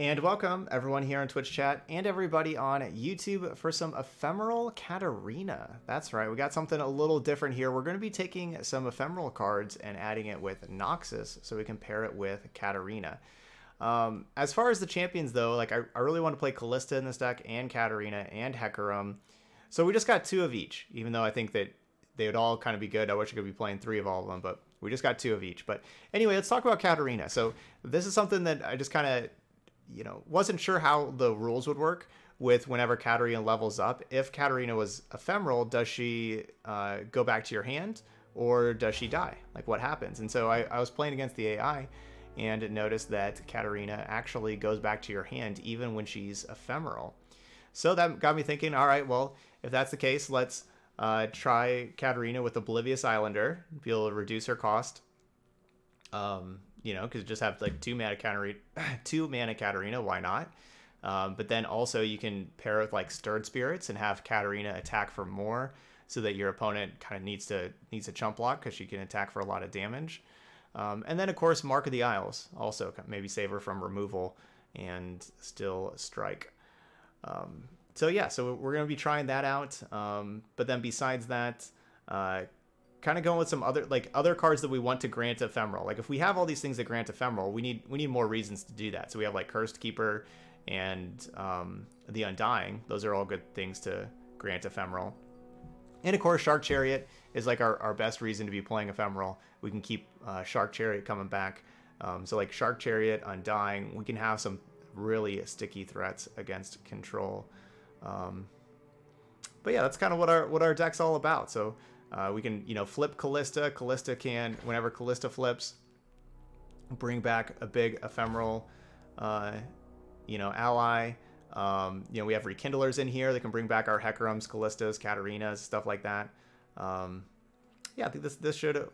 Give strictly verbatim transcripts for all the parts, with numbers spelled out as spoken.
And welcome everyone here on Twitch chat and everybody on YouTube for some ephemeral Katarina. That's right, we got something a little different here. We're going to be taking some ephemeral cards and adding it with Noxus so we can pair it with Katarina. Um, as far as the champions though, like I, I really want to play Kalista in this deck and Katarina and Hecarim. So we just got two of each, even though I think that they would all kind of be good. I wish I could be playing three of all of them, but we just got two of each. But anyway, let's talk about Katarina. So this is something that I just kind of, you know, wasn't sure how the rules would work with whenever Katarina levels up. If Katarina was ephemeral, does she uh, go back to your hand or does she die? Like what happens? And so I, I was playing against the A I and noticed that Katarina actually goes back to your hand even when she's ephemeral. So that got me thinking, all right, well, if that's the case, let's uh, try Katarina with Oblivious Islander, be able to reduce her cost. Um, You know, because just have like two mana Katarina, two mana Katarina, why not? Um, but then also you can pair it with like Stirred Spirits and have Katarina attack for more, so that your opponent kind of needs to needs to chump block because she can attack for a lot of damage. Um, and then of course Mark of the Isles also maybe save her from removal and still strike. Um, so yeah, so we're gonna be trying that out. Um, but then besides that, uh, kind of going with some other like other cards that we want to grant ephemeral. Like if we have all these things that grant ephemeral, we need we need more reasons to do that. So we have like Cursed Keeper and um, the Undying. Those are all good things to grant ephemeral. And of course, Shark Chariot is like our, our best reason to be playing ephemeral. We can keep uh, Shark Chariot coming back. Um, so like Shark Chariot, Undying, we can have some really sticky threats against control. Um, but yeah, that's kind of what our what our deck's all about. So. Uh, we can, you know, flip Kalista. Kalista can, whenever Kalista flips, bring back a big ephemeral, uh, you know, ally. Um, you know, we have Rekindlers in here that can bring back our Hecarims, Kalistas, Katarinas, stuff like that. Um, yeah, I think this this should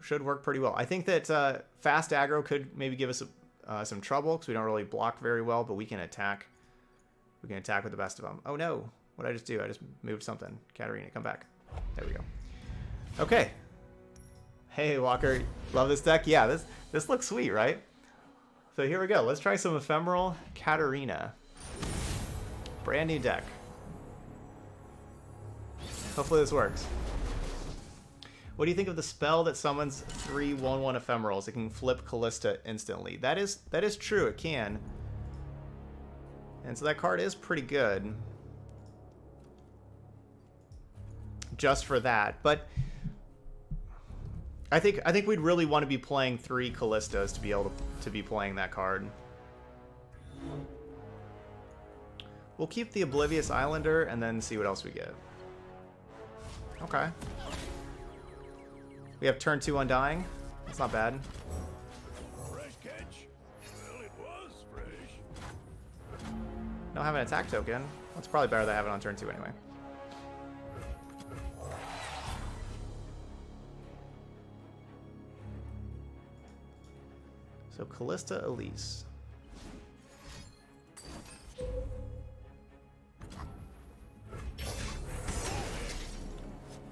should work pretty well. I think that uh, fast aggro could maybe give us uh, some trouble because we don't really block very well, but we can attack. We can attack with the best of them. Oh no! What did I just do? I just moved something. Katarina, come back. There we go. Okay. Hey, Walker. Love this deck. Yeah, this this looks sweet, right? So here we go. Let's try some ephemeral Katarina. Brand new deck. Hopefully this works. What do you think of the spell that summons three one one ephemerals? It can flip Kalista instantly. That is that is true. It can. And so that card is pretty good. Just for that, but I think I think we'd really want to be playing three Kalistas to be able to, to be playing that card. We'll keep the Oblivious Islander and then see what else we get. Okay. We have turn two Undying. That's not bad. Fresh catch. Well, it was fresh. Don't have an attack token. That's probably better than having it on turn two anyway. So Kalista, Elise.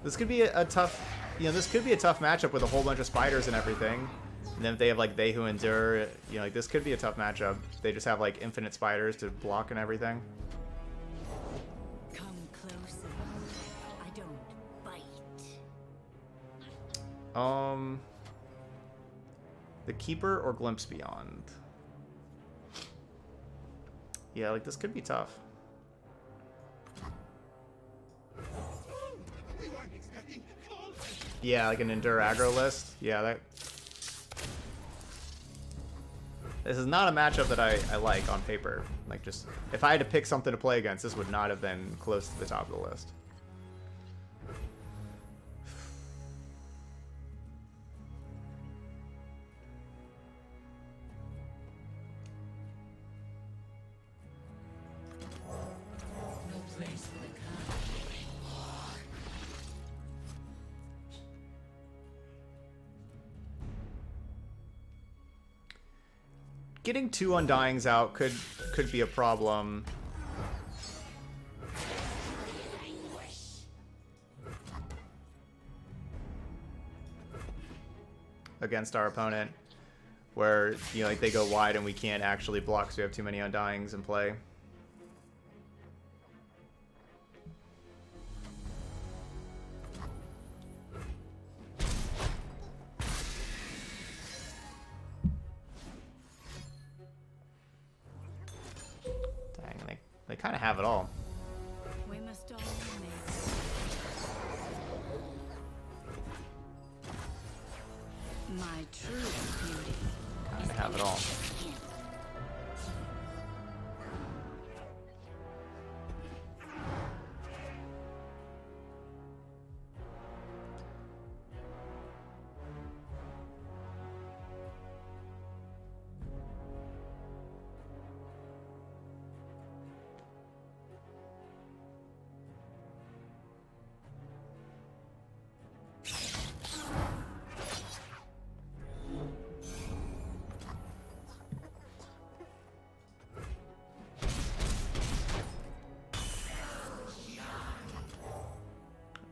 This could be a, a tough, you know, this could be a tough matchup with a whole bunch of spiders and everything. And then if they have like They Who Endure, you know, like this could be a tough matchup. They just have like infinite spiders to block and everything. Come closer. I don't bite. Um. The Keeper or Glimpse Beyond? Yeah, like this could be tough. Yeah, like an Endure Aggro list. Yeah, that. This is not a matchup that I, I like on paper. Like, just if I had to pick something to play against, this would not have been close to the top of the list. Getting two Undyings out could could be a problem. Against our opponent. where, you know, like they go wide and we can't actually block because we have too many Undyings in play. Dang, they, they kind of have it all. My true beauty. Kind of have it all.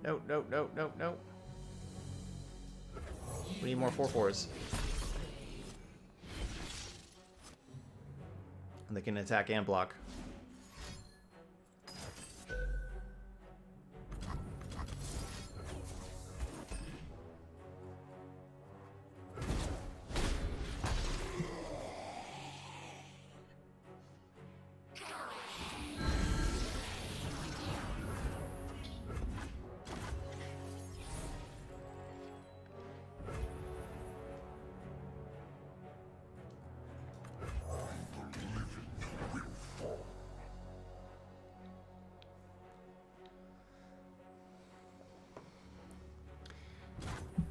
Nope, nope, nope, nope, nope. We need more four fours. And they can attack and block.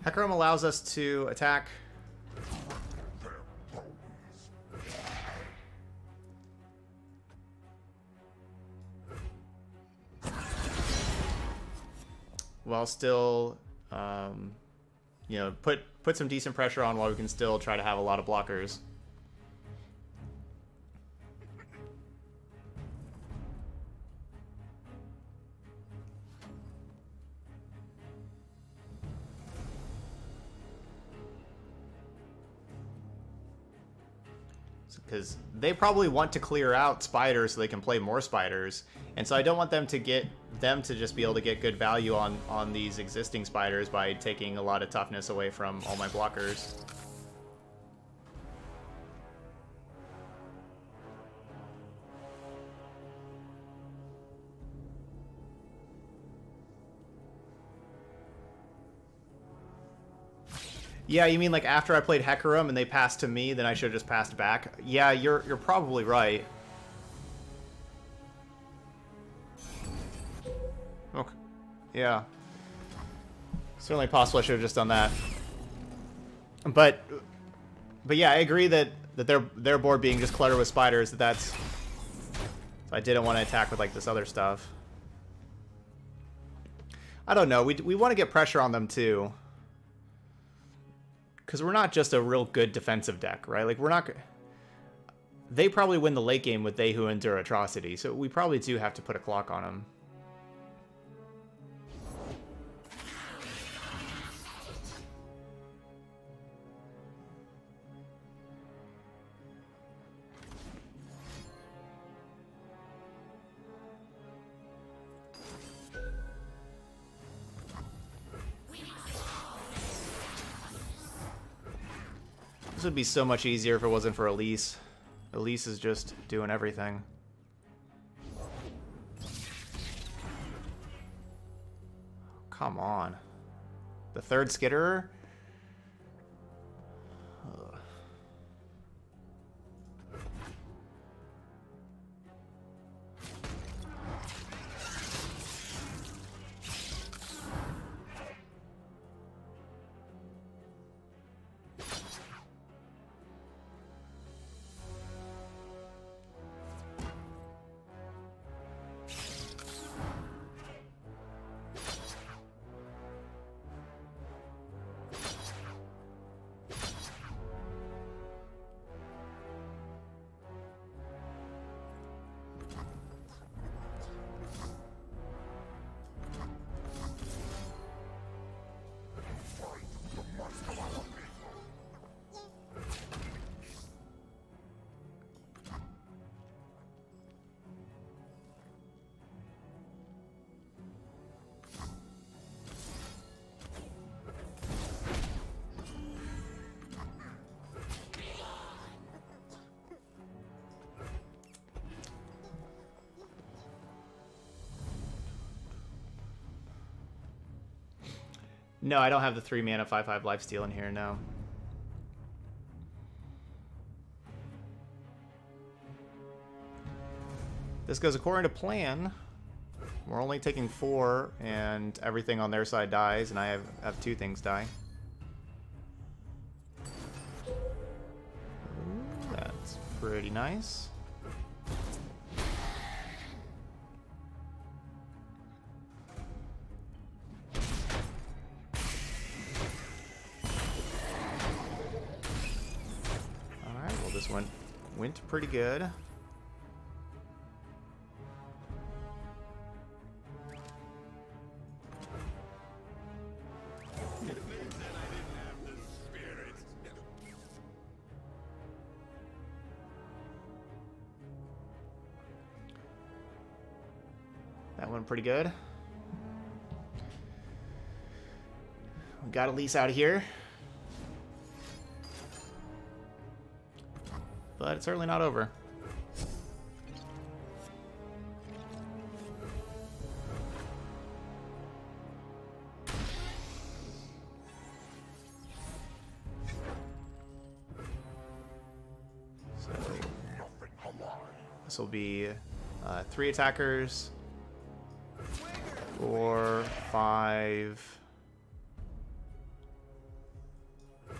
Hecarim allows us to attack. While still, um, you know, put, put some decent pressure on while we can still try to have a lot of blockers. Because they probably want to clear out spiders so they can play more spiders, and so I don't want them to get them to just be able to get good value on on these existing spiders by taking a lot of toughness away from all my blockers. Yeah, you mean like after I played Hecarim and they passed to me, then I should have just passed back? Yeah, you're you're probably right. Okay. Yeah. Certainly possible I should have just done that. But but yeah, I agree that that their their board being just cluttered with spiders, that that's so I didn't want to attack with like this other stuff. I don't know. We we want to get pressure on them too. Because we're not just a real good defensive deck, right? Like, we're not... They probably win the late game with They Who Endure Atrocity, so we probably do have to put a clock on them. Would be so much easier if it wasn't for Elise. Elise is just doing everything. Come on. The third Skitterer? Ugh. No, I don't have the three mana five five lifesteal in here, no. This goes according to plan. We're only taking four, and everything on their side dies, and I have, have two things die. Ooh, that's pretty nice. Alright, well this one went pretty good. Pretty good. We got Elise out of here. But it's certainly not over. So this will be uh, three attackers. Four, five. We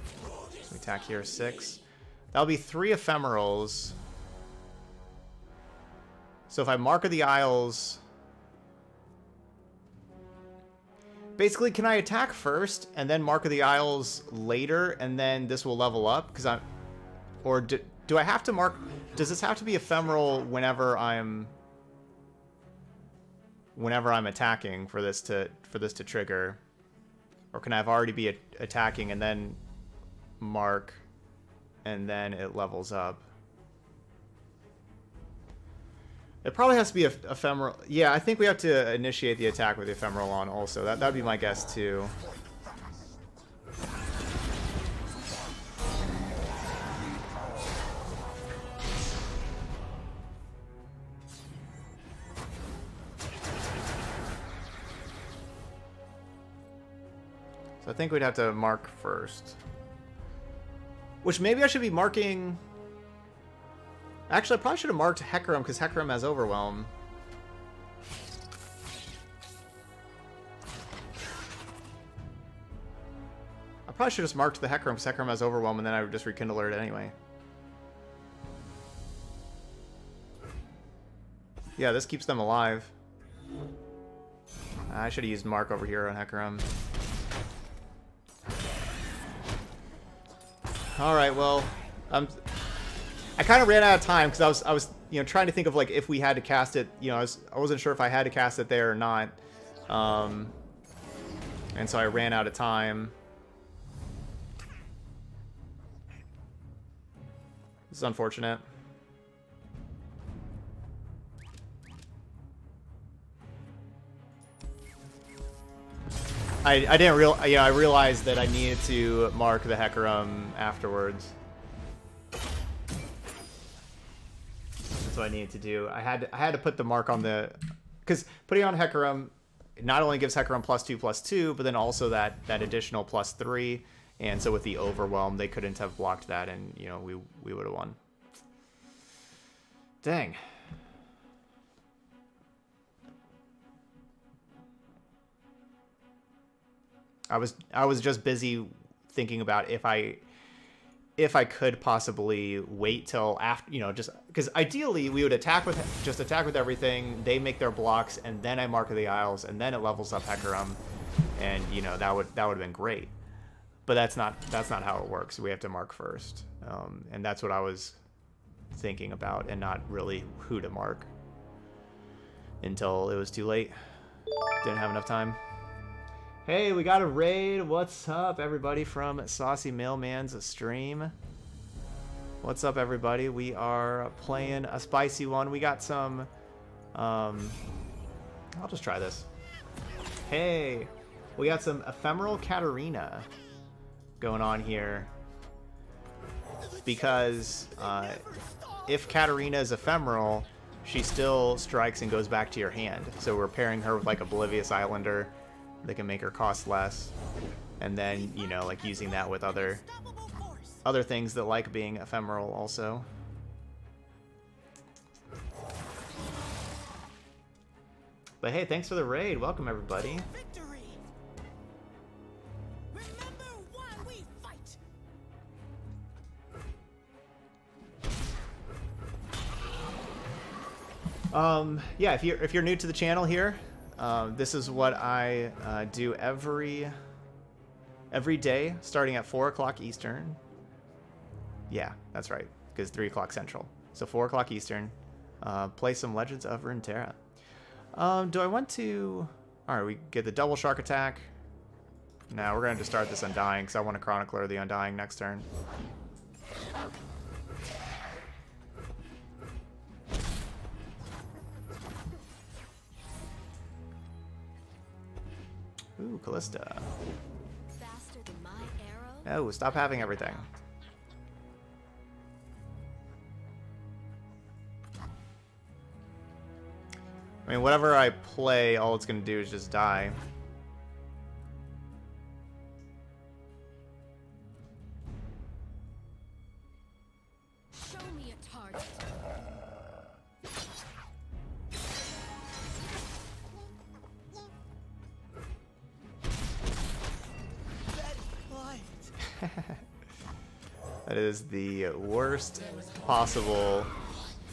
attack here, six. That'll be three ephemerals. So if I Mark of the Isles. Basically, can I attack first and then Mark of the Isles later and then this will level up? Because I'm. Or do, do I have to mark. Does this have to be ephemeral whenever I'm. Whenever I'm attacking for this to for this to trigger, or can I have already be a attacking and then mark, and then it levels up? It probably has to be a, ephemeral. Yeah, I think we have to initiate the attack with the ephemeral on. Also, that that'd be my guess too. I think we'd have to mark first. Which maybe I should be marking... Actually, I probably should have marked Hecarim because Hecarim has Overwhelm. I probably should have just marked the Hecarim because Hecarim has Overwhelm and then I would just Rekindler it anyway. Yeah, this keeps them alive. I should have used Mark over here on Hecarim. All right, well, um, I kind of ran out of time because I was, I was, you know, trying to think of like if we had to cast it. You know, I, was, I wasn't sure if I had to cast it there or not, um, and so I ran out of time. This is unfortunate. I, I didn't real yeah I realized that I needed to mark the Hecarim afterwards. That's what I needed to do. I had to, I had to put the mark on the, because putting on Hecarim not only gives Hecarim plus two plus two, but then also that that additional plus three, and so with the overwhelm they couldn't have blocked that, and you know we we would have won. Dang. I was I was just busy thinking about if I if I could possibly wait till after, you know, just because ideally we would attack with just attack with everything, they make their blocks, and then I Mark of the Isles, and then it levels up Hecarim, and you know that would that would have been great, but that's not that's not how it works. We have to mark first, um, and that's what I was thinking about, and not really who to mark until it was too late. Didn't have enough time. Hey, we got a raid. What's up, everybody, from Saucy Mailman's stream? What's up, everybody? We are playing a spicy one. We got some... Um, I'll just try this. Hey, we got some ephemeral Katarina going on here. Because uh, if Katarina is ephemeral, she still strikes and goes back to your hand. So we're pairing her with, like, Oblivious Islander. that can make her cost less, and then, you know, like using that with other other things that like being ephemeral also. But hey, thanks for the raid. Welcome everybody. Um, yeah, if you're, if you're new to the channel here, uh, this is what I uh, do every every day, starting at four o'clock Eastern. Yeah, that's right, because three o'clock Central. So four o'clock Eastern. Uh, play some Legends of Runeterra. Um, do I want to... Alright, we get the double shark attack. No, we're going to just start this Undying, because I want to Chronicler of the Undying next turn. Ooh, Kalista. Oh, stop having everything. I mean, whatever I play, all it's going to do is just die. Show me a target. That is the worst possible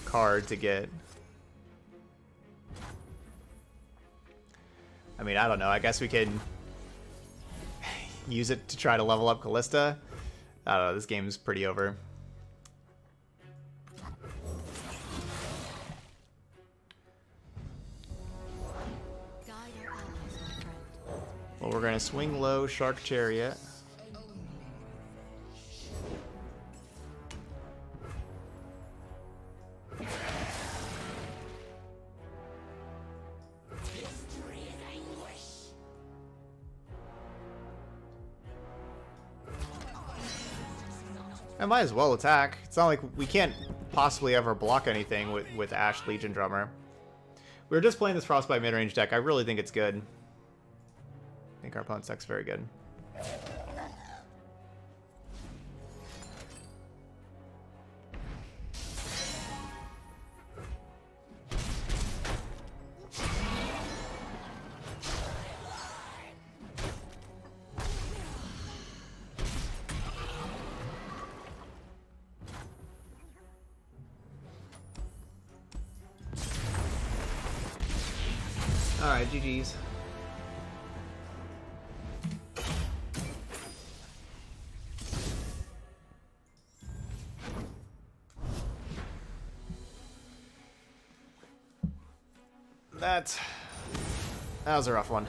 card to get. I mean, I don't know. I guess we can use it to try to level up Kalista. I don't know. This game is pretty over. Well, we're going to swing low, Shark Chariot. I might as well attack. It's not like we can't possibly ever block anything with, with Ash Legion Drummer. We were just playing this Frostbite midrange deck. I really think it's good. I think our opponent's deck's very good. Alright, G G's. That's... That was a rough one.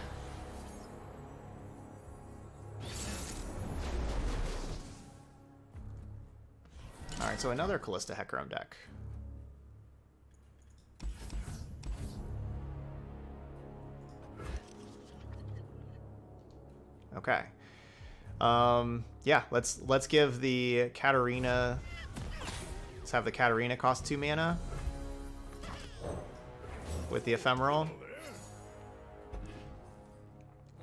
Alright, so another Kalista Hecarim deck. Okay. Um, yeah, let's let's give the Katarina. Let's have the Katarina cost two mana with the ephemeral,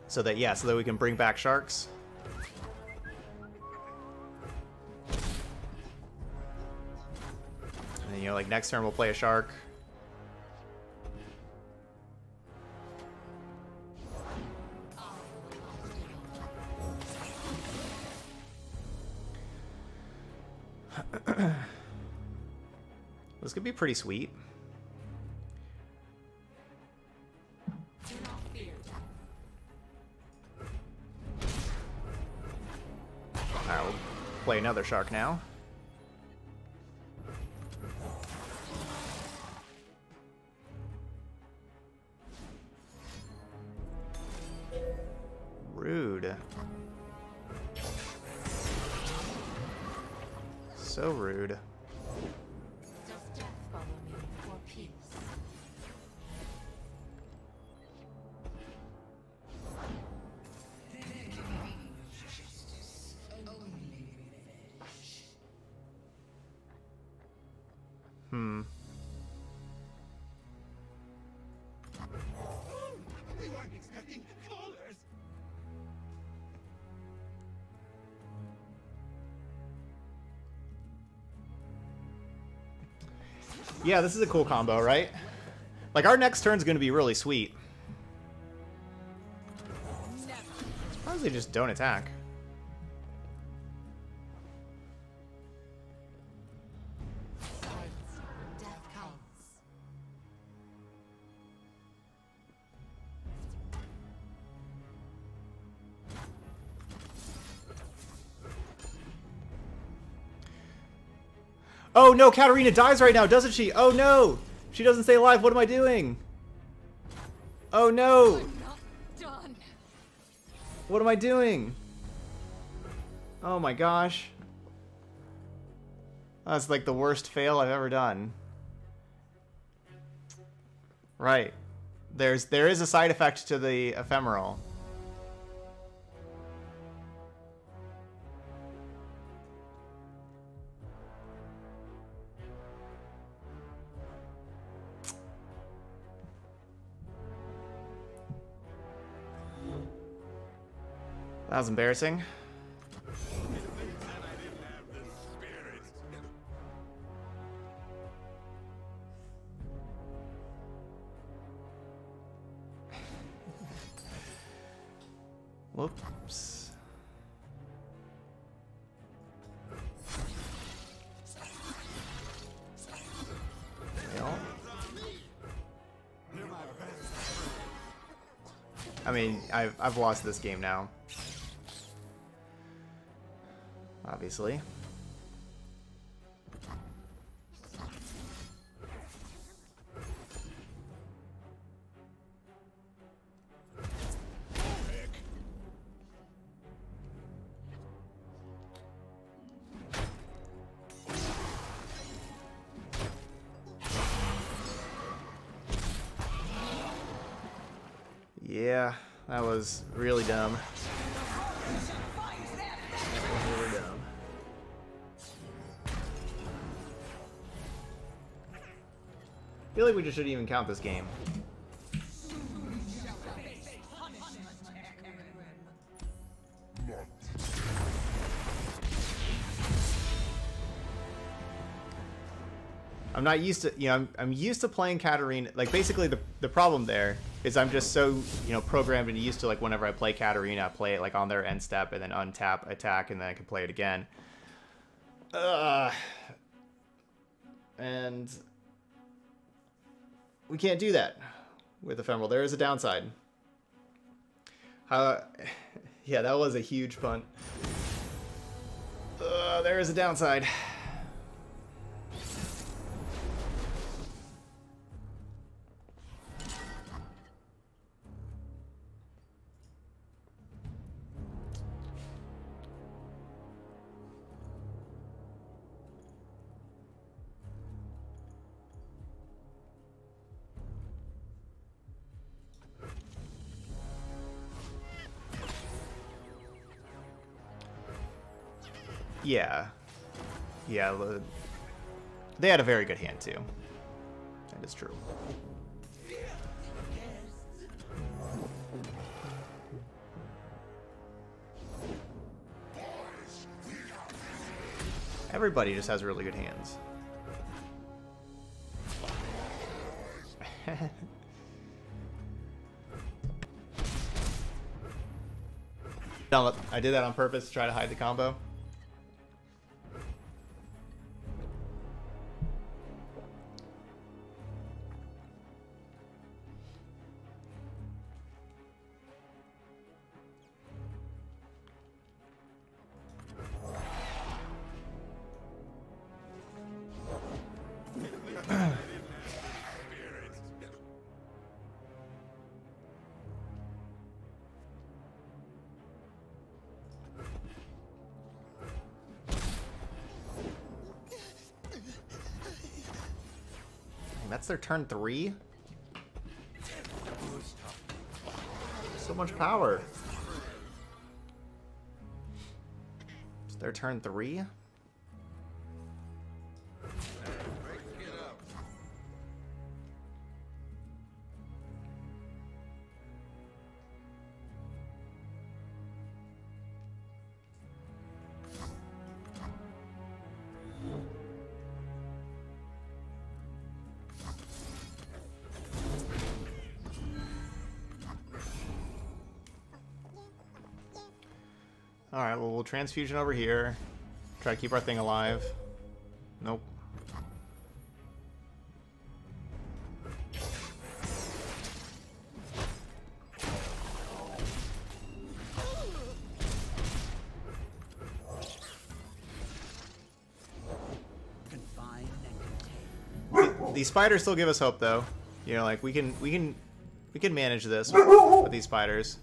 so that yeah, so that we can bring back sharks. And then, you know, like next turn we'll play a shark. This could be pretty sweet. Alright, we'll play another shark now. Rude. So rude. Hmm. We weren't expecting callers. Yeah, this is a cool combo, right? Like, our next turn's going to be really sweet. Surprised they just don't attack. Oh no, Katarina dies right now, doesn't she? Oh no! She doesn't stay alive, what am I doing? Oh no! I'm not done. What am I doing? Oh my gosh. That's like the worst fail I've ever done. Right. There's, there is a side effect to the ephemeral. That was embarrassing. Whoops. Fail. I mean, I've, I've lost this game now. Obviously. Yeah, that was really dumb. I feel like we just shouldn't even count this game. I'm not used to, you know, I'm, I'm used to playing Katarina. Like, basically, the, the problem there is I'm just so, you know, programmed and used to, like, whenever I play Katarina, I play it, like, on their end step and then untap, attack, and then I can play it again. Uh, and... we can't do that with Ephemeral. There is a downside. Uh, yeah, that was a huge punt. Uh, there is a downside. Yeah, yeah, they had a very good hand too, that is true. Everybody just has really good hands. No, I did that on purpose to try to hide the combo. Their turn three? So much power. It's their turn three? Alright, well, we'll transfusion over here. Try to keep our thing alive. Nope. These spiders still give us hope, though. You know, like we can, we can, we can manage this with, with these spiders.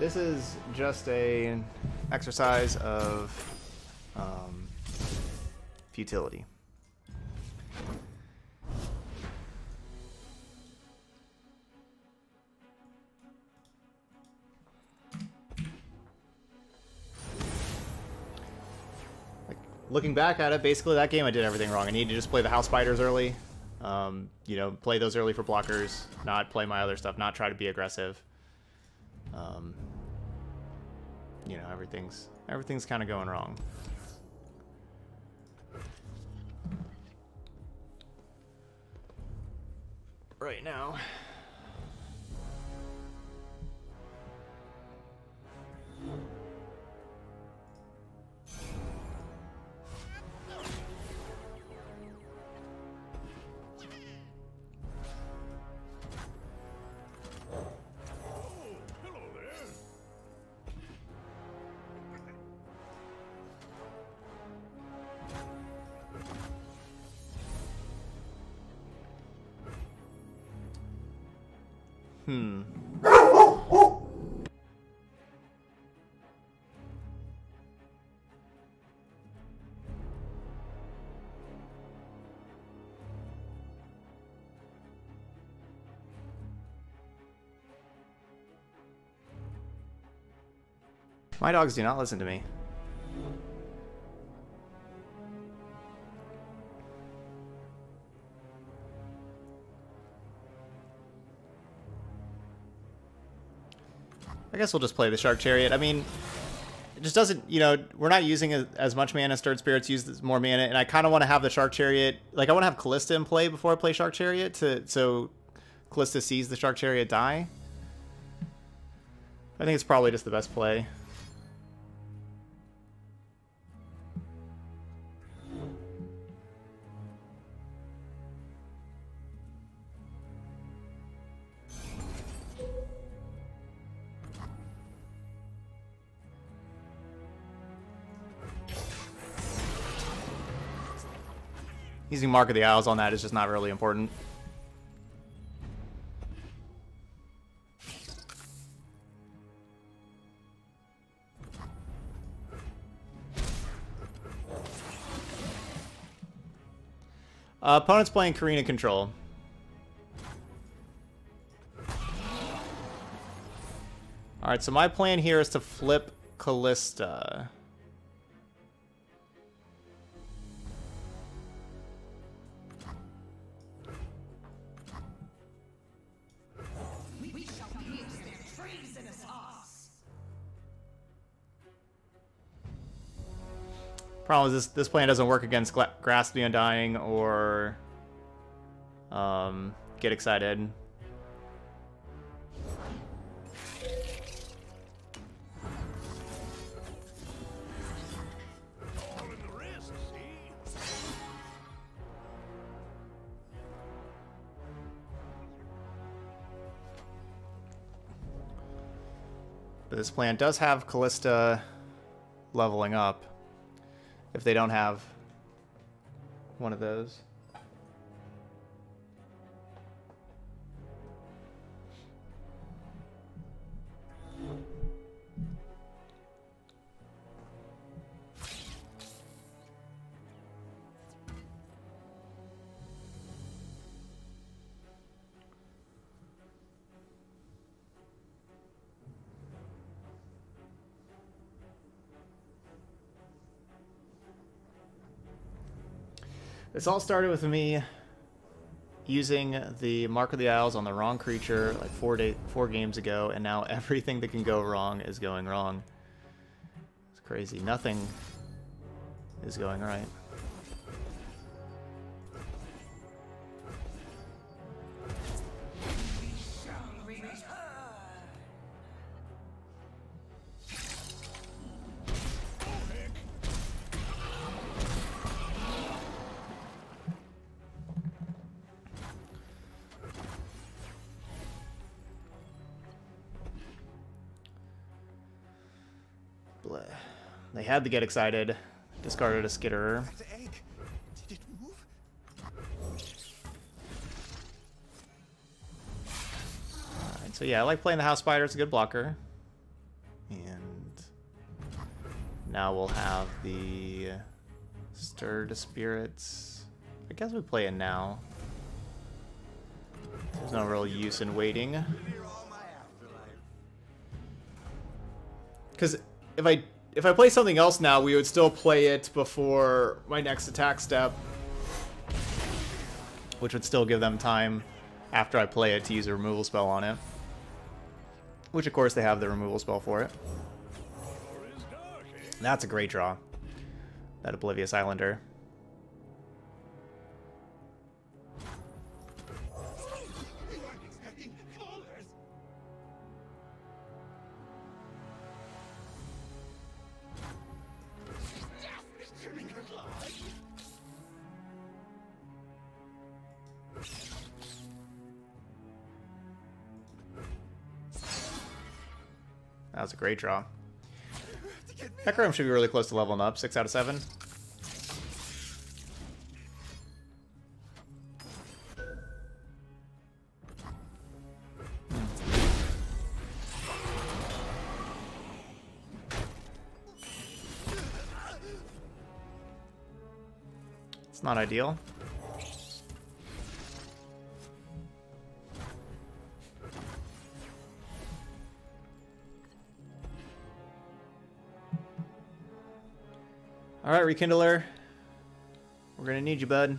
This is just an exercise of um, futility. Like, looking back at it, basically that game I did everything wrong. I needed to just play the house spiders early. Um, you know, play those early for blockers, not play my other stuff, not try to be aggressive. Um, you know, everything's everything's kind of going wrong. Right now. Hmm. My dogs do not listen to me. I guess we'll just play the Shark Chariot. I mean, it just doesn't, you know, we're not using as, as much mana. Stirred Spirits uses more mana, and I kind of want to have the Shark Chariot, like I want to have Kalista in play before I play Shark Chariot, to, so Kalista sees the Shark Chariot die. I think it's probably just the best play. Using Mark of the Isles on that is just not really important. Uh, opponent's playing Karina Control. Alright, so my plan here is to flip Kalista. Problem is this, this plan doesn't work against Grasp the Undying or um, Get Excited. But this plan does have Kalista leveling up. If they don't have one of those. This all started with me using the Mark of the Isles on the wrong creature like four day, four games ago, and now everything that can go wrong is going wrong. It's crazy. Nothing is going right. They had to get excited. Discarded a skitterer. Did it move? All right, so yeah, I like playing the house spider. It's a good blocker. And now we'll have the Stirred Spirits. I guess we play it now. There's no real use in waiting. Because if I if I play something else now, we would still play it before my next attack step, which would still give them time after I play it to use a removal spell on it, which of course they have the removal spell for it. That's a great draw, that Oblivious Islander. That was a great draw. Hecarim should be really close to leveling up. Six out of seven. It's not ideal. All right, Rekindler, we're gonna need you, bud.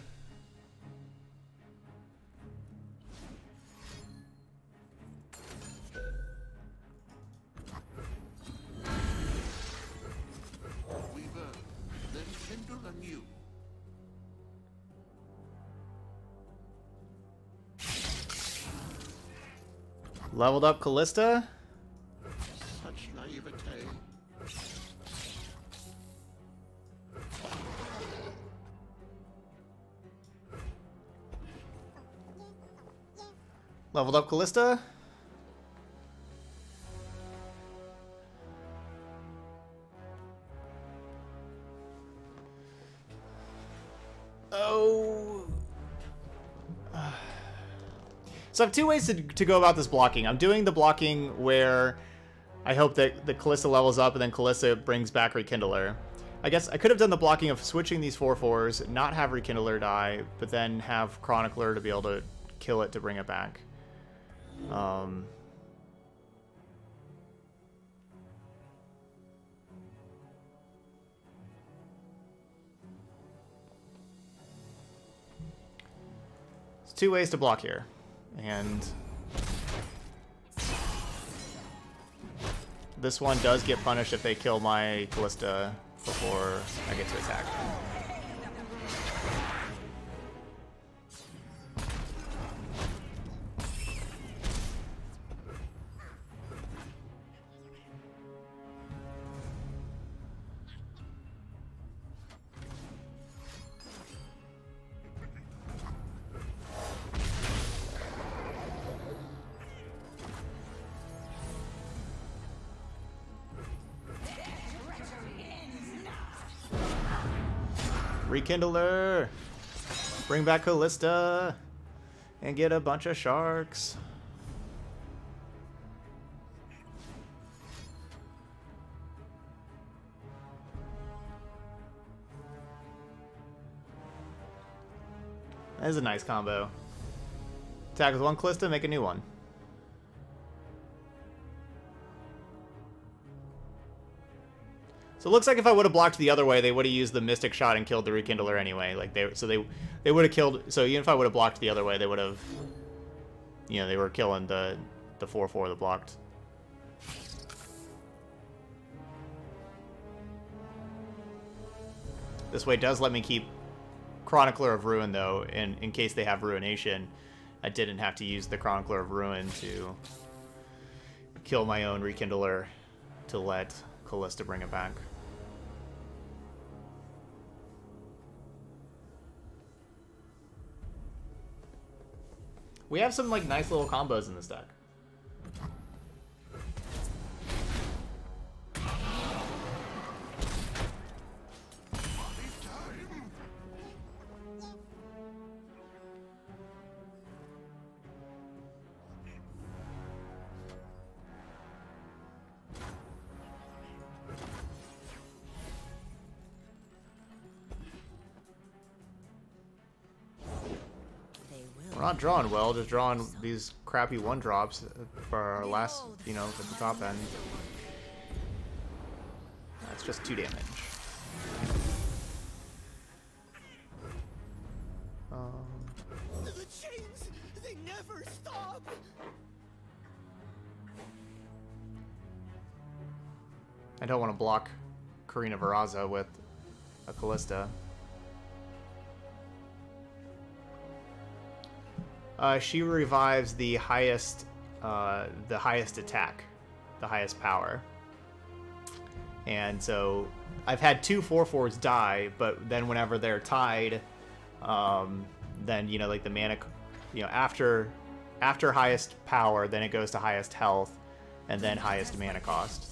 Leveled up Kalista. Such naivete. Leveled up Kalista. Oh. So I have two ways to, to go about this blocking. I'm doing the blocking where I hope that the Kalista levels up and then Kalista brings back Rekindler. I guess I could have done the blocking of switching these four fours, not have Rekindler die, but then have Chronicler to be able to kill it to bring it back. Um, there's two ways to block here, and this one does get punished if they kill my Kalista before I get to attack. Rekindler, bring back Kalista and get a bunch of sharks. That is a nice combo. Attack with one Kalista, make a new one. So it looks like if I would have blocked the other way, they would have used the Mystic Shot and killed the Rekindler anyway. Like they, so they, they would have killed. So even if I would have blocked the other way, they would have, you know, they were killing the the four four that blocked. This way does let me keep Chronicler of Ruin, though, and in case they have Ruination, I didn't have to use the Chronicler of Ruin to kill my own Rekindler to let Kalista bring it back. We have some like nice little combos in this deck. Not drawing well, just drawing these crappy one drops for our last, you know, at the top end. That's just two damage. Um. The chains, they never stop. I don't want to block Karina Veraza with a Kalista. Uh, she revives the highest, uh, the highest attack, the highest power. And so I've had two four fours die, but then whenever they're tied, um, then, you know, like the mana, you know, after, after highest power, then it goes to highest health and then highest mana cost.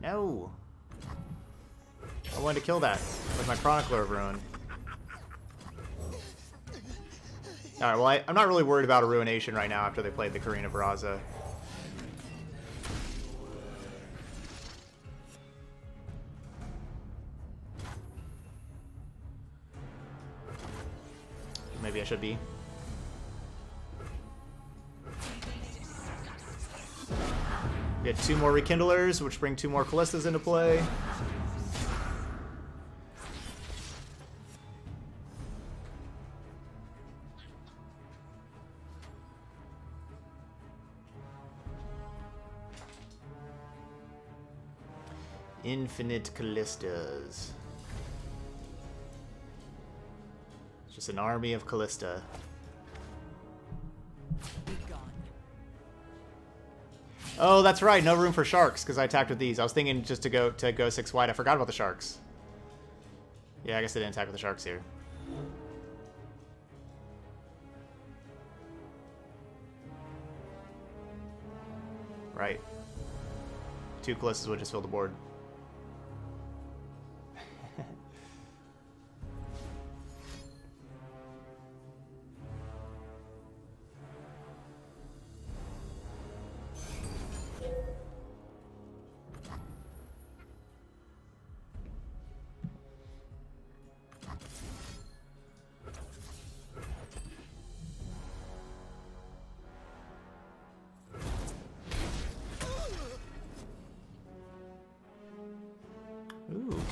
No! I wanted to kill that with my Chronicler of Ruin. Alright, well, I, I'm not really worried about a Ruination right now after they played the Karina Veraza. Maybe I should be. Get two more Rekindlers, which bring two more Kalistas into play. Infinite Kalistas. It's just an army of Kalista. Oh, that's right. No room for sharks because I attacked with these. I was thinking just to go to go six wide. I forgot about the sharks. Yeah, I guess I didn't attack with the sharks here. Right. Two Callistas would just fill the board.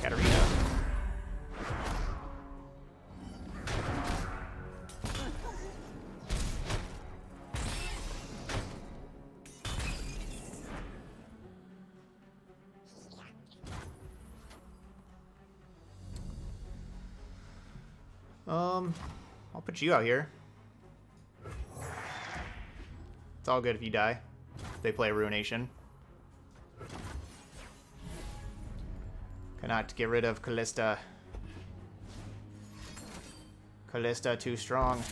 Katarina. Um, I'll put you out here. It's all good if you die. If they play a Ruination. Cannot get rid of Kalista. Kalista too strong.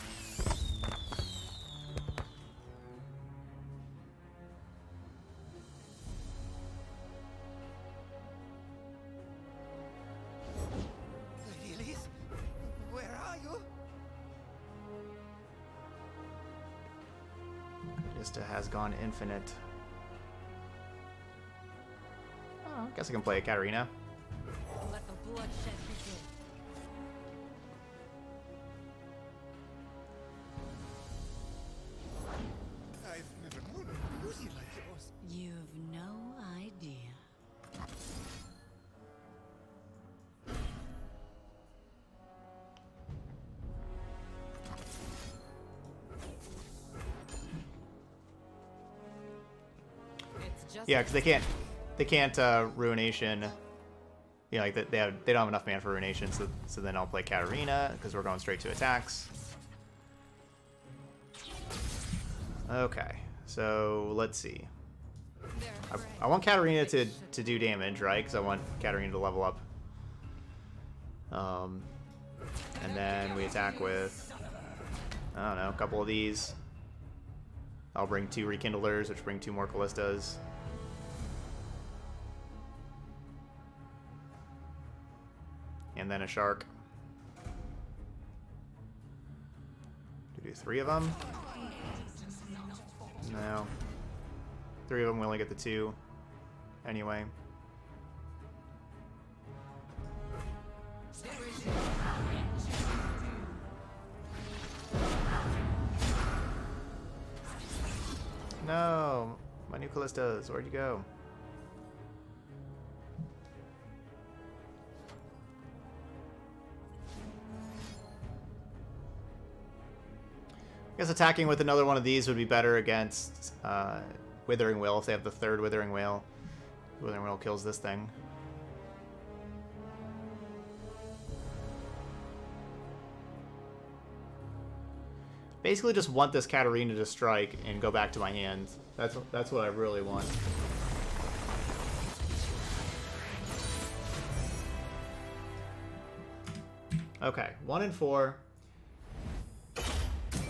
Lady Elise, where are you? Vista has gone infinite. Oh, I guess I can play Katarina. Let the bloodshed begin. Yeah, because they can't, they can't uh, Ruination. You know, like they have, they don't have enough mana for Ruination, so so then I'll play Katarina because we're going straight to attacks. Okay, so let's see. I, I want Katarina to to do damage, right? Because I want Katarina to level up. Um, and then we attack with, I don't know, a couple of these. I'll bring two Rekindlers, which bring two more Kalistas. And then a shark. Do we do three of them? No. Three of them, we only get the two. Anyway. No! My new Kalistas, where'd you go? I guess attacking with another one of these would be better against uh, Withering Wail if they have the third Withering Wail. Withering Wail kills this thing. Basically, just want this Katarina to strike and go back to my hand. That's that's what I really want. Okay, one and four.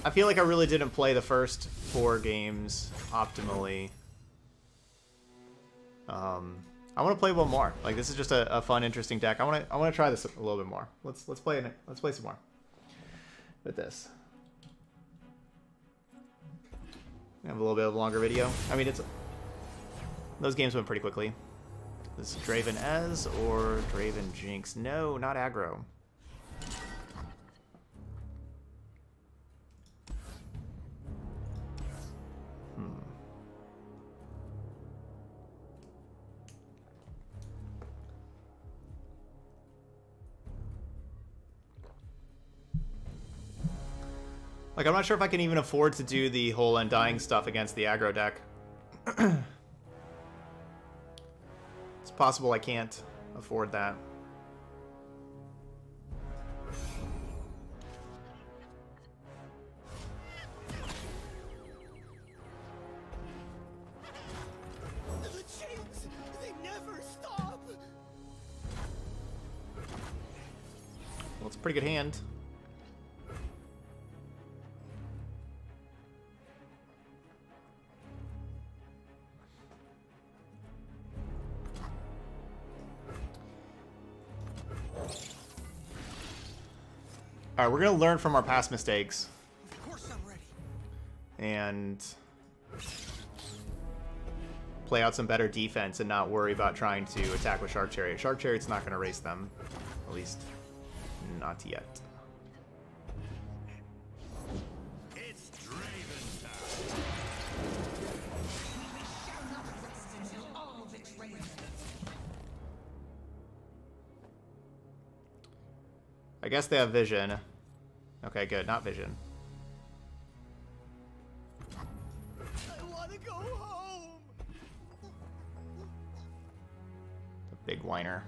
I feel like I really didn't play the first four games optimally. Um, I want to play one more. Like this is just a, a fun, interesting deck. I want to I want to try this a little bit more. Let's let's play it. Let's play some more with this. Have a little bit of a longer video. I mean, it's those games went pretty quickly. This is Draven Ez or Draven Jinx? No, not aggro. Like, I'm not sure if I can even afford to do the whole Undying stuff against the aggro deck. It's possible I can't afford that. They never stop. Well, it's a pretty good hand. All right, we're gonna learn from our past mistakes, of course I'm ready. And play out some better defense, and not worry about trying to attack with Shark Chariot. Shark Chariot's not gonna race them, at least not yet. It's Draven time. We shall not rest until all betrayal. I guess they have vision. Okay, good. Not vision. I want to go home. The big whiner.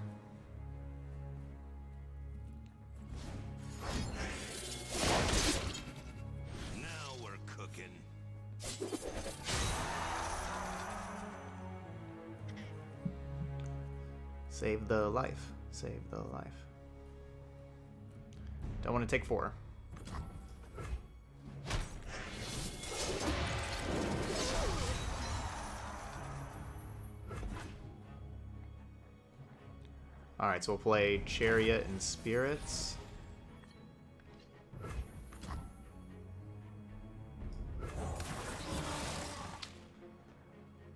Now we're cooking. Save the life. Save the life. Don't want to take four. All right, so we'll play Chariot and Spirits.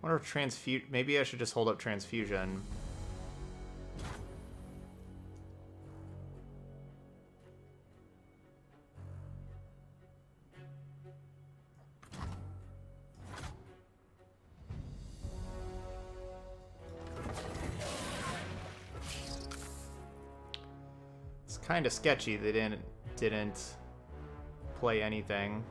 wonder if transfu- maybe I should just hold up Transfusion. It's kind of sketchy they didn't didn't play anything.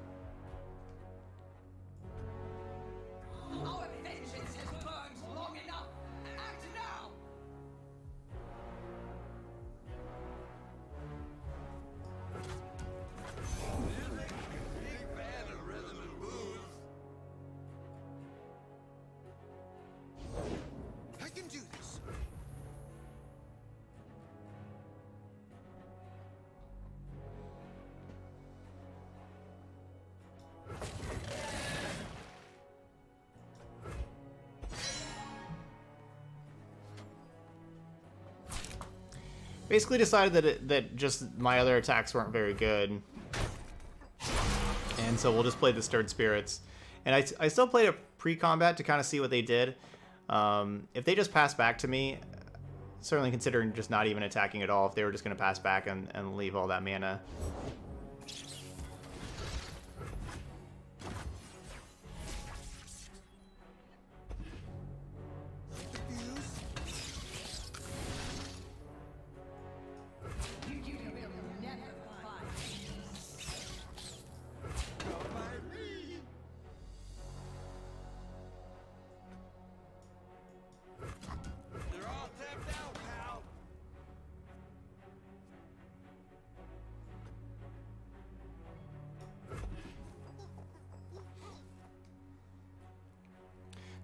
Basically decided that it, that just my other attacks weren't very good, and so we'll just play the Stirred Spirits. And I, I still played a pre-combat to kind of see what they did. Um, if they just passed back to me, certainly considering just not even attacking at all, if they were just going to pass back and, and leave all that mana.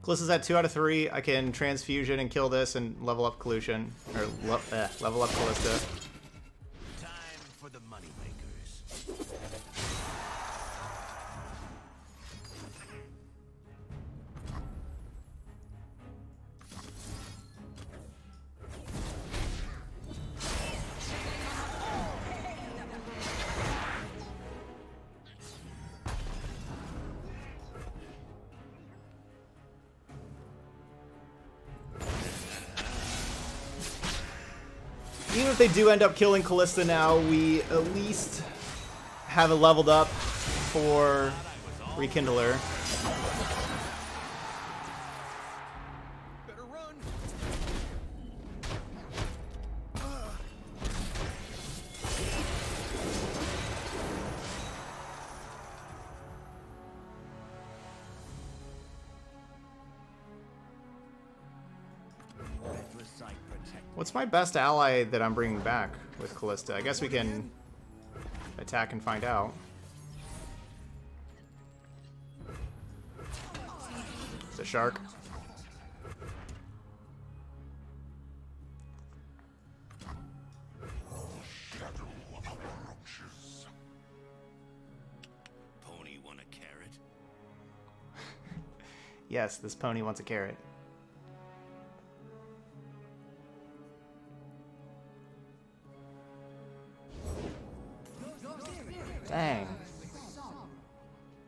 This is at two out of three. I can transfusion and kill this and level up Collusion, or le eh, level up Kalista. Time for the money makers. They do end up killing Kalista now, we at least have it leveled up for Rekindler. What's my best ally that I'm bringing back with Kalista? I guess we can attack and find out. It's a shark. Pony want a carrot? Yes, this pony wants a carrot. Dang.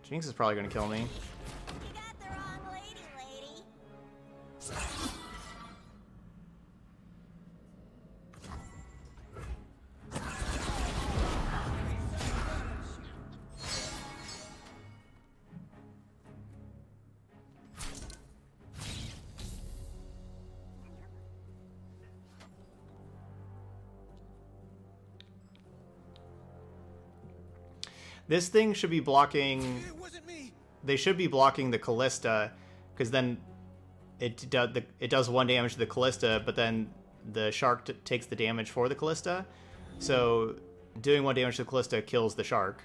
Jinx is probably gonna kill me. You got the wrong lady, lady. This thing should be blocking. They should be blocking the Kalista, because then it does it does one damage to the Kalista, but then the shark t takes the damage for the Kalista. So doing one damage to the Kalista kills the shark.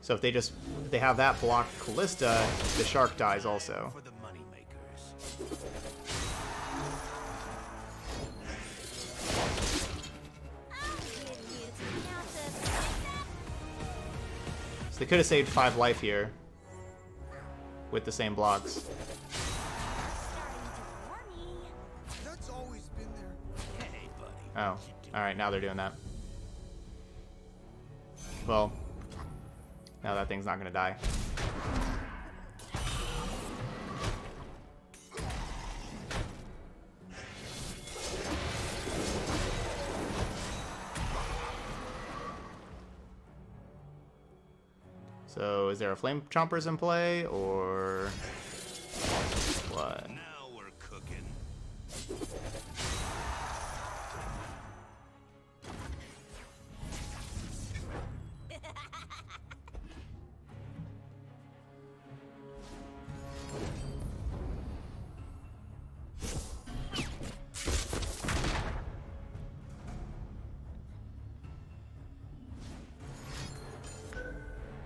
So if they just if they have that block Kalista, the shark dies also. They could have saved five life here with the same blocks. Oh, alright, now they're doing that. Well, now that thing's not gonna die. So is there a Flame Chompers in play, or what? Now we're cooking.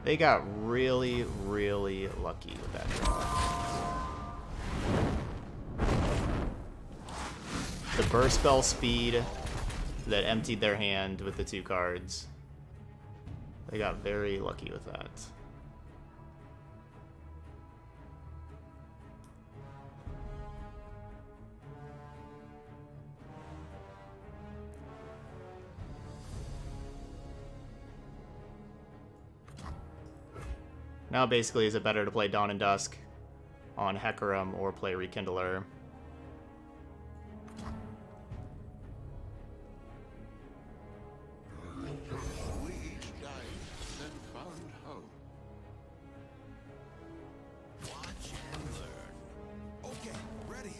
They got really, really lucky with that. The burst spell speed that emptied their hand with the two cards. They got very lucky with that. Now basically, is it better to play Dawn and Dusk on Hecarim or play Rekindler? We each died and found hope. Watch and learn. Okay, ready.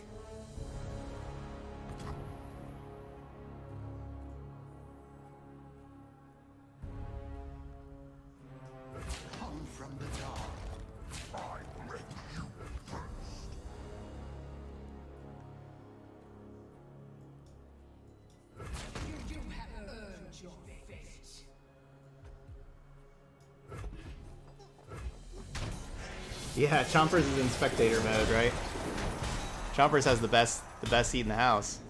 Come from the top. Yeah, Chompers is in spectator mode, right? Chompers has the best the best seat in the house.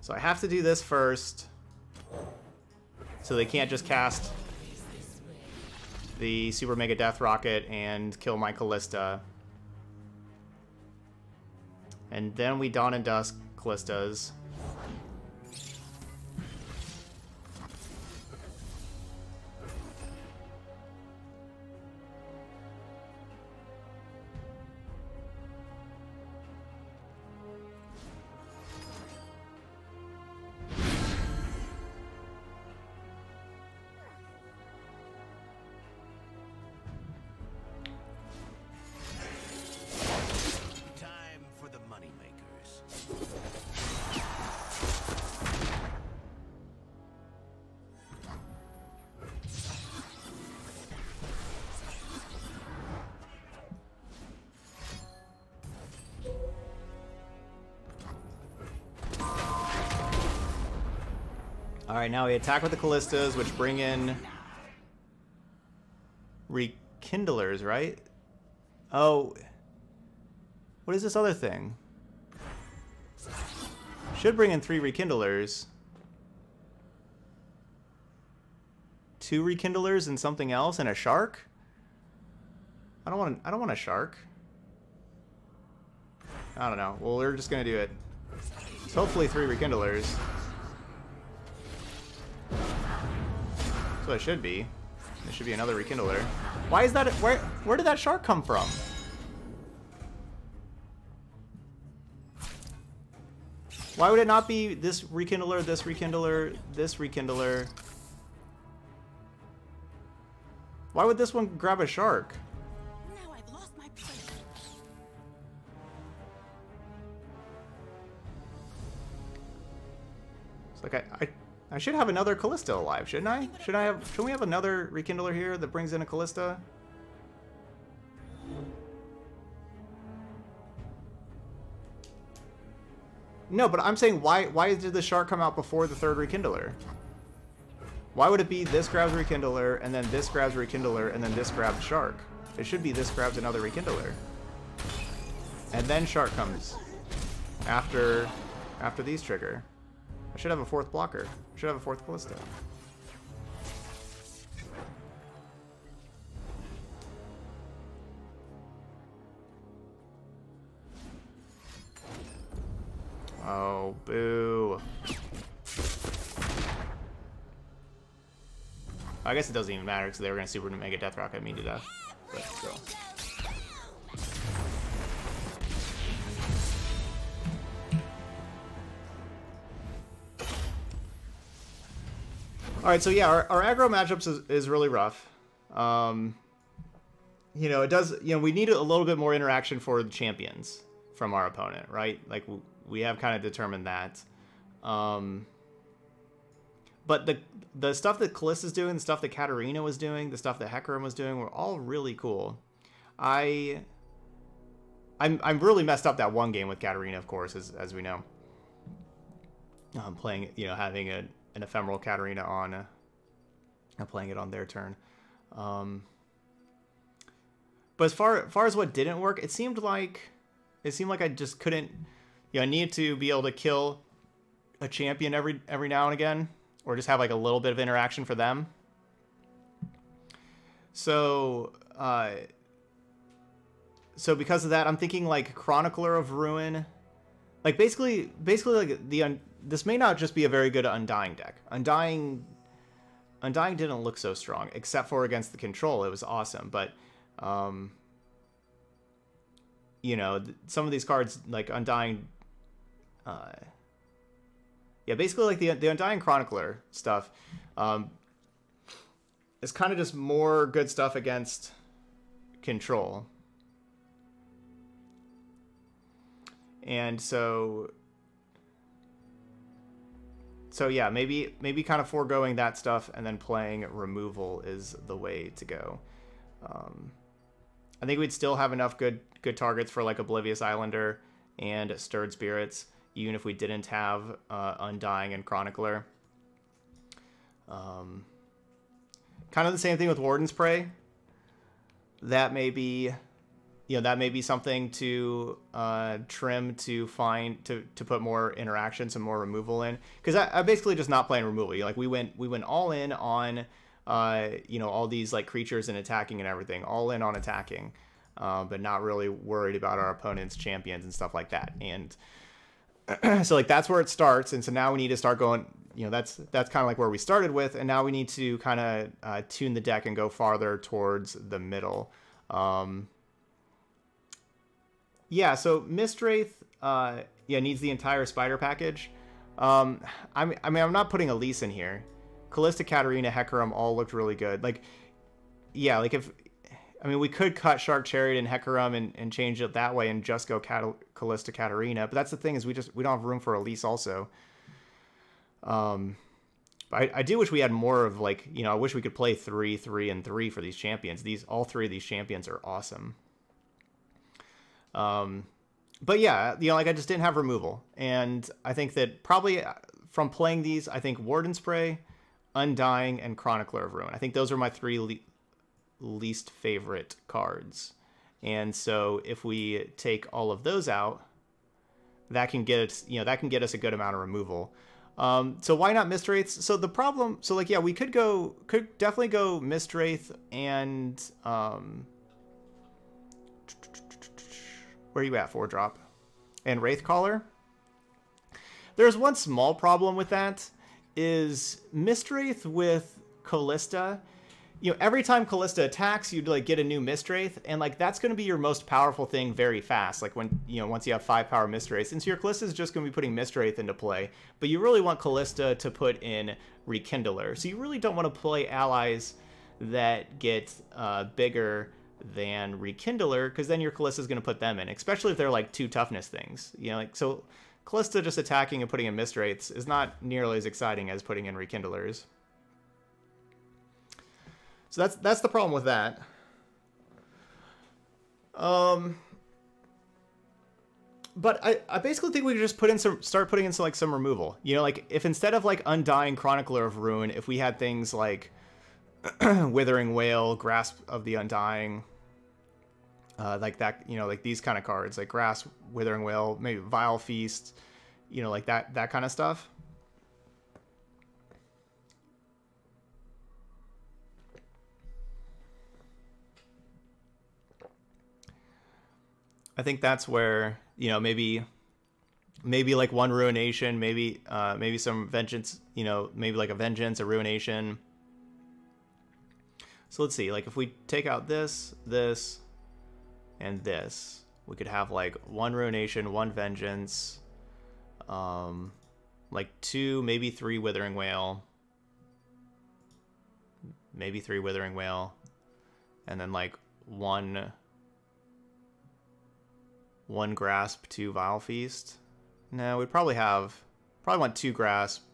So I have to do this first, so they can't just cast the Super Mega Death Rocket and kill my Kalista. And then we Dawn and Dusk Kalistas. Alright, now we attack with the Kalistas, which bring in Rekindlers, right? Oh, what is this other thing? Should bring in three Rekindlers. Two Rekindlers and something else, and a shark? I don't want. I don't want a shark. I don't know. Well, we're just gonna do it. So hopefully, three Rekindlers. That's what it should be. There should be another Rekindler. Why is that? Where where did that shark come from? Why would it not be this Rekindler, this Rekindler, this Rekindler? Why would this one grab a shark? Now I've lost my place. It's like I. I I should have another Kalista alive, shouldn't I? Should I have? Should we have another Rekindler here that brings in a Kalista? No, but I'm saying why? Why did the shark come out before the third Rekindler? Why would it be this grabs Rekindler and then this grabs Rekindler and then this grabs shark? It should be this grabs another Rekindler, and then shark comes after after these trigger. I should have a fourth blocker. I should have a fourth Kalista. Oh, boo. I guess it doesn't even matter because they were going to super mega death rocket me to death. But still. All right, so yeah, our, our aggro matchups is, is really rough. Um, you know, it does. You know, we need a little bit more interaction for the champions from our opponent, right? Like we have kind of determined that. Um, but the the stuff that Kalista is doing, the stuff that Katarina was doing, the stuff that Hecarim was doing, were all really cool. I I'm I'm really messed up that one game with Katarina, of course, as as we know. Um, playing, you know, having a an ephemeral Katarina on uh, and playing it on their turn. Um, but as far, far as what didn't work, it seemed like it seemed like I just couldn't, you know, I needed to be able to kill a champion every every now and again, or just have like a little bit of interaction for them. So, uh, so because of that, I'm thinking like Chronicler of Ruin, like basically, basically like the un this may not just be a very good Undying deck. Undying, Undying didn't look so strong, except for against the control. It was awesome, but, um, you know, some of these cards, like Undying, uh, yeah, basically like the, the Undying Chronicler stuff, um, is kind of just more good stuff against control. And so... So yeah, maybe maybe kind of foregoing that stuff and then playing removal is the way to go. Um, I think we'd still have enough good good targets for like Oblivious Islander and Stirred Spirits, even if we didn't have uh, Undying and Chronicler. Um, kind of the same thing with Warden's Prey. That may be, you know, that may be something to uh, trim to find to to put more interaction, some more removal in, because I, I basically just not playing removal. Like we went we went all in on, uh, you know, all these like creatures and attacking and everything, all in on attacking, uh, but not really worried about our opponent's champions and stuff like that. And so like that's where it starts. And so now we need to start going. You know, that's that's kind of like where we started with, and now we need to kind of uh, tune the deck and go farther towards the middle. Um, Yeah, so Mistwraith, uh, yeah, needs the entire spider package. Um, I'm, I mean, I'm not putting Elise in here. Kalista, Katarina, Hecarim all looked really good. Like, yeah, like if, I mean, we could cut Shark Chariot and Hecarim and, and change it that way and just go Cal Kalista, Katarina. But that's the thing is we just, we don't have room for Elise also. Um, but I, I do wish we had more of like, you know, I wish we could play three, three, and three for these champions. These, all three of these champions are awesome. Um, but yeah, you know, like I just didn't have removal. And I think that probably from playing these, I think Warden's Prey, Undying, and Chronicler of Ruin. I think those are my three le least favorite cards. And so if we take all of those out, that can get us, you know, that can get us a good amount of removal. Um, so why not Mistwraith? So the problem, so like, yeah, we could go, could definitely go Mistwraith and, um... Where are you at, four drop? And Wraithcaller. There's one small problem with that, is Mistwraith with Kalista. You know, every time Kalista attacks, you'd like get a new Mistwraith, and like that's gonna be your most powerful thing very fast. Like when you know, once you have five power Mistwraith. And so your Kalista is just gonna be putting Mistwraith into play, but you really want Kalista to put in Rekindler. So you really don't want to play allies that get uh bigger than Rekindler, because then your Kalista is going to put them in, especially if they're like two toughness things, you know, like, so Kalista just attacking and putting in Mistwraiths is not nearly as exciting as putting in Rekindlers. So that's, that's the problem with that. Um, but I, I basically think we could just put in some, start putting in some, like some removal, you know, like if instead of like Undying, Chronicler of Ruin, if we had things like Withering Wail, Grasp of the Undying, uh, like that, you know, like these kind of cards, like Grasp, Withering Wail, maybe Vile Feast, you know, like that, that kind of stuff. I think that's where, you know, maybe maybe like one Ruination, maybe uh, maybe some Vengeance, you know, maybe like a Vengeance, a Ruination. So let's see, like if we take out this, this, and this, we could have like one Ruination, one Vengeance, um, like two, maybe three Withering Wail, maybe three Withering Wail, and then like one, one Grasp, two Vile Feast. No, we'd probably have, probably want two Grasp,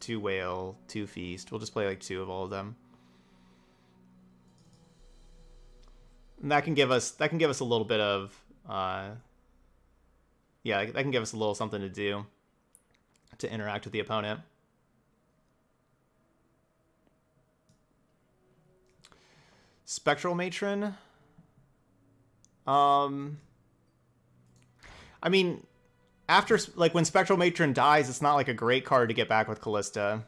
two Wail, two Feast. We'll just play like two of all of them. And that can give us, that can give us a little bit of, uh, yeah, that can give us a little something to do to interact with the opponent. Spectral Matron. Um, I mean, after, like, when Spectral Matron dies, it's not, like, a great card to get back with Kalista.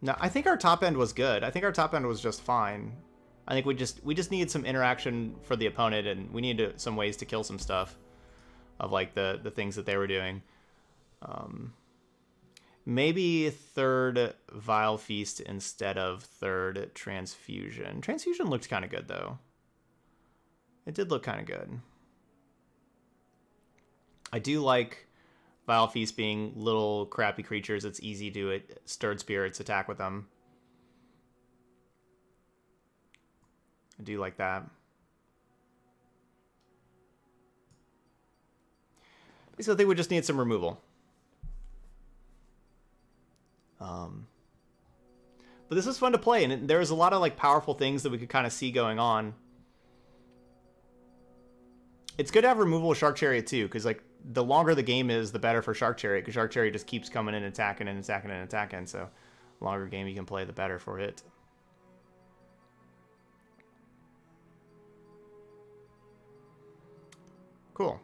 No, I think our top end was good. I think our top end was just fine. I think we just we just needed some interaction for the opponent, and we needed some ways to kill some stuff of, like, the, the things that they were doing. Um, maybe third Vile Feast instead of third Transfusion. Transfusion looked kind of good, though. It did look kind of good. I do like Vile Feast being little crappy creatures. It's easy to it, Stirred Spirits attack with them. I do like that. So I think we just need some removal. Um, but this is fun to play, and there was a lot of like powerful things that we could kind of see going on. It's good to have removal of Shark Chariot too, because like the longer the game is, the better for Shark Chariot, because Shark Chariot just keeps coming in and attacking and attacking and attacking. So the longer game you can play, the better for it. Cool.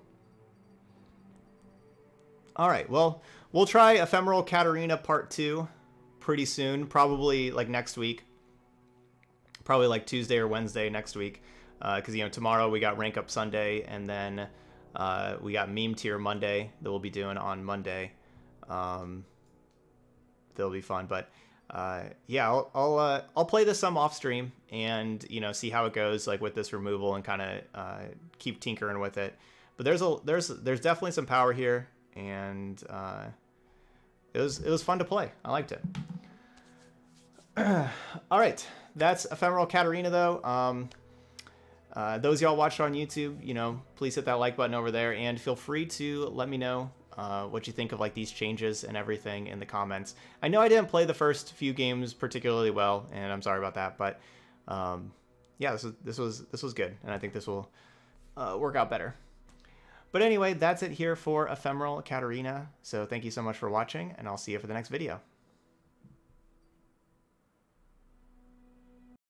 All right, well, we'll try Ephemeral Katarina Part two pretty soon, probably like next week. Probably like Tuesday or Wednesday next week. Because, uh, you know, tomorrow we got Rank Up Sunday, and then uh, we got Meme Tier Monday that we'll be doing on Monday. Um, that'll be fun. But, uh, yeah, I'll I'll, uh, I'll play this some off stream and, you know, see how it goes, like, with this removal and kind of uh, keep tinkering with it. But there's a there's there's definitely some power here, and uh, it was, it was fun to play. I liked it. All right, that's Ephemeral Katarina, though. Um... Uh, those y'all watched on YouTube, you know, please hit that like button over there, and feel free to let me know uh, what you think of like these changes and everything in the comments. I know I didn't play the first few games particularly well, and I'm sorry about that, but um, yeah, this was this was this was good, and I think this will uh, work out better. But anyway, that's it here for Ephemeral Katarina. So thank you so much for watching, and I'll see you for the next video.